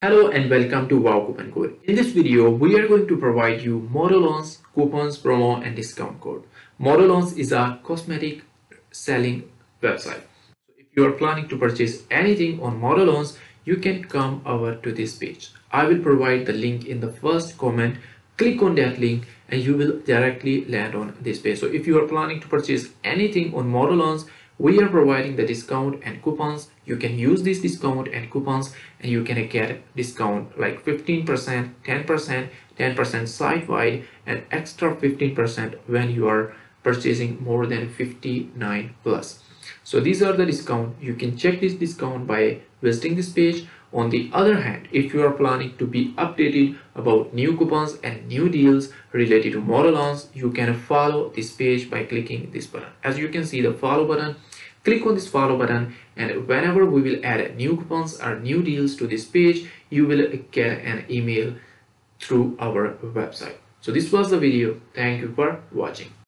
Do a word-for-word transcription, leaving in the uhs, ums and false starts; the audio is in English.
Hello and welcome to WOWCouponCode. In this video, we are going to provide you Modelones coupons, promo and discount code. Modelones is a cosmetic selling website. So if you are planning to purchase anything on Modelones, you can come over to this page. I will provide the link in the first comment. Click on that link and you will directly land on this page. So if you are planning to purchase anything on Modelones, we are providing the discount and coupons. You can use this discount and coupons and you can get discount like fifteen percent, ten percent, ten percent site-wide and extra fifteen percent when you are purchasing more than fifty-nine plus. So these are the discount. You can check this discount by visiting this page. On the other hand, if you are planning to be updated about new coupons and new deals related to Modelones, you can follow this page by clicking this button. As you can see, the follow button. Click on this follow button, and whenever we will add new coupons or new deals to this page, you will get an email through our website. So this was the video. Thank you for watching.